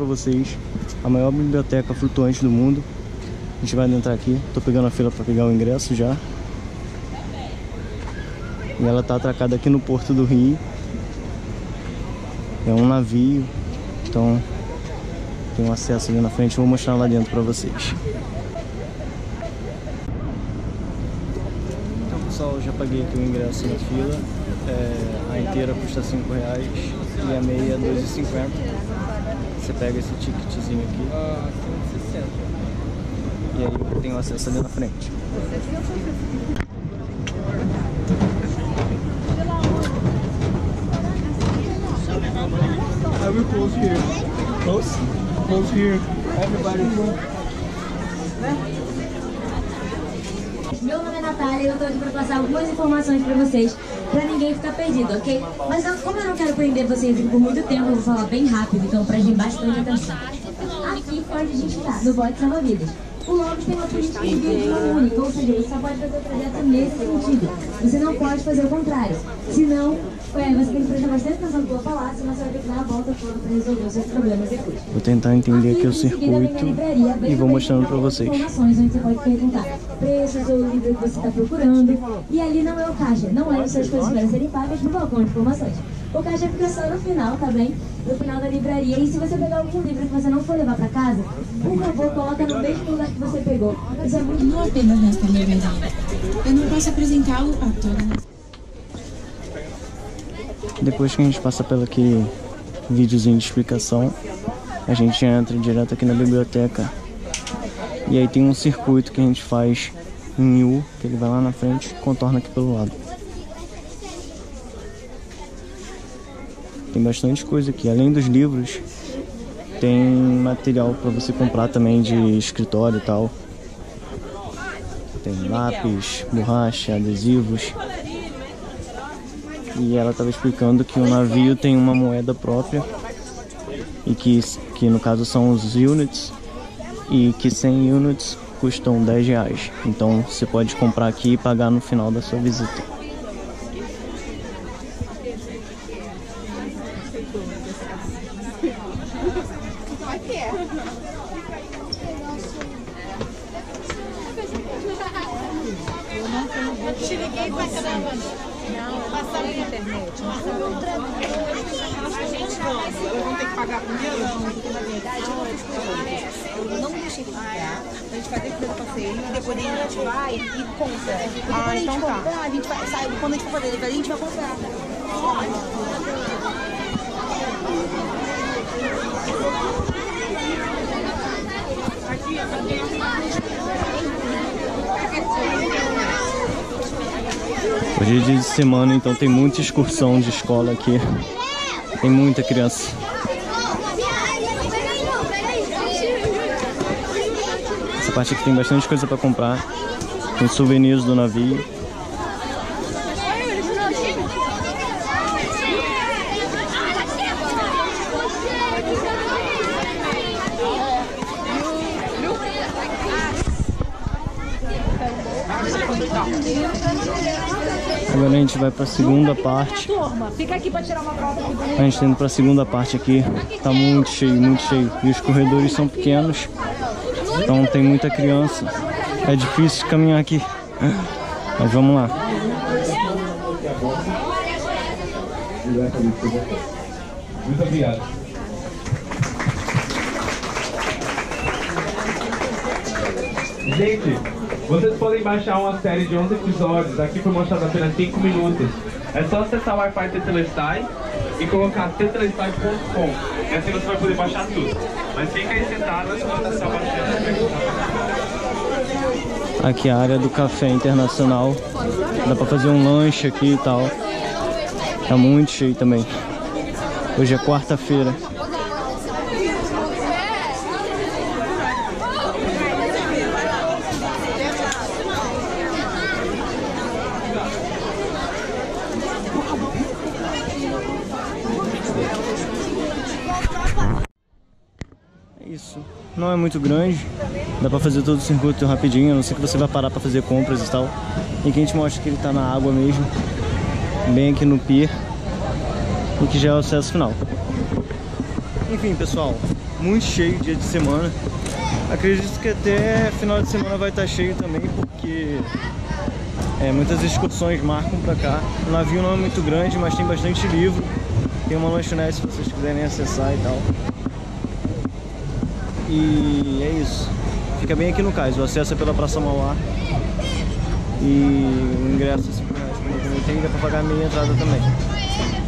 pra vocês a maior biblioteca flutuante do mundo. A gente vai adentrar aqui. Tô pegando a fila pra pegar o ingresso já. E ela tá atracada aqui no Porto do Rio. É um navio. Então tem um acesso ali na frente. Vou mostrar lá dentro pra vocês. Então pessoal, eu já paguei aqui o ingresso na fila. A inteira custa R$5 e a meia R$2,50. Você pega esse ticketzinho aqui e aí tem o acesso ali na frente. I will close here. Close? Close here. Everybody. Meu nome é Natália e eu tô aqui pra passar algumas informações pra vocês, pra ninguém ficar perdido, ok? Mas como eu não quero prender vocês por muito tempo, eu vou falar bem rápido, então prestem bastante atenção. Aqui onde a gente tá, no bote Salva Vidas. O lobby tem uma política de direção única, ou seja, você só pode fazer o projeto nesse sentido. Você não pode fazer o contrário. Senão, você tem que prestar bastante atenção no que eu falar, senão você vai ter que dar a volta toda para resolver os seus problemas depois. Vou tentar entender aqui o circuito e vou mostrando para vocês. Informações onde você pode perguntar preços ou o livro que você está procurando. E ali não é o caixa, não é as suas coisas para serem pagas no balcão de informações. O caixa fica só no final, tá bem? No final da livraria. E se você pegar algum livro que você não for levar pra casa, por favor, coloca no mesmo lugar que você pegou. Isso é muito importante nesta livraria. Eu não posso apresentá-lo a todos. Depois que a gente passa pelo aquele videozinho de explicação, a gente entra direto aqui na biblioteca. E aí tem um circuito que a gente faz em U, que ele vai lá na frente e contorna aqui pelo lado. Tem bastante coisa aqui, além dos livros, tem material para você comprar também de escritório e tal. Tem lápis, borracha, adesivos. E ela estava explicando que o navio tem uma moeda própria e que no caso são os units, e que 100 units custam R$10. Então você pode comprar aqui e pagar no final da sua visita. Hoje é dia de semana, então tem muita excursão de escola aqui. Tem muita criança. Essa parte aqui tem bastante coisa para comprar. Tem souvenirs do navio. Agora a gente vai para a segunda parte. A gente tá indo para a segunda parte aqui. Tá muito cheio, muito cheio. E os corredores são pequenos, então tem muita criança. É difícil caminhar aqui. Mas vamos lá. Muito obrigado. Gente, vocês podem baixar uma série de 11 episódios, aqui foi mostrado apenas 5 minutos. É só acessar o Wi-Fi Tetelestai e colocar tetelestai.com, e assim você vai poder baixar tudo. Mas fica aí sentado, enquanto acessar o baixando. Aqui é a área do café internacional, dá pra fazer um lanche aqui e tal. Tá muito cheio também. Hoje é quarta-feira. Não é muito grande, dá pra fazer todo o circuito rapidinho, a não ser que você vai parar pra fazer compras e tal. E que a gente mostra que ele tá na água mesmo, bem aqui no pier, e que já é o acesso final. Enfim, pessoal, muito cheio dia de semana. Acredito que até final de semana vai estar cheio também, porque muitas excursões marcam pra cá. O navio não é muito grande, mas tem bastante livro. Tem uma lanchonete se vocês quiserem acessar e tal. E é isso. Fica bem aqui no Cais, o acesso é pela Praça Mauá. E o ingresso é R$5,00, como eu comentei, dá pra pagar meia entrada também.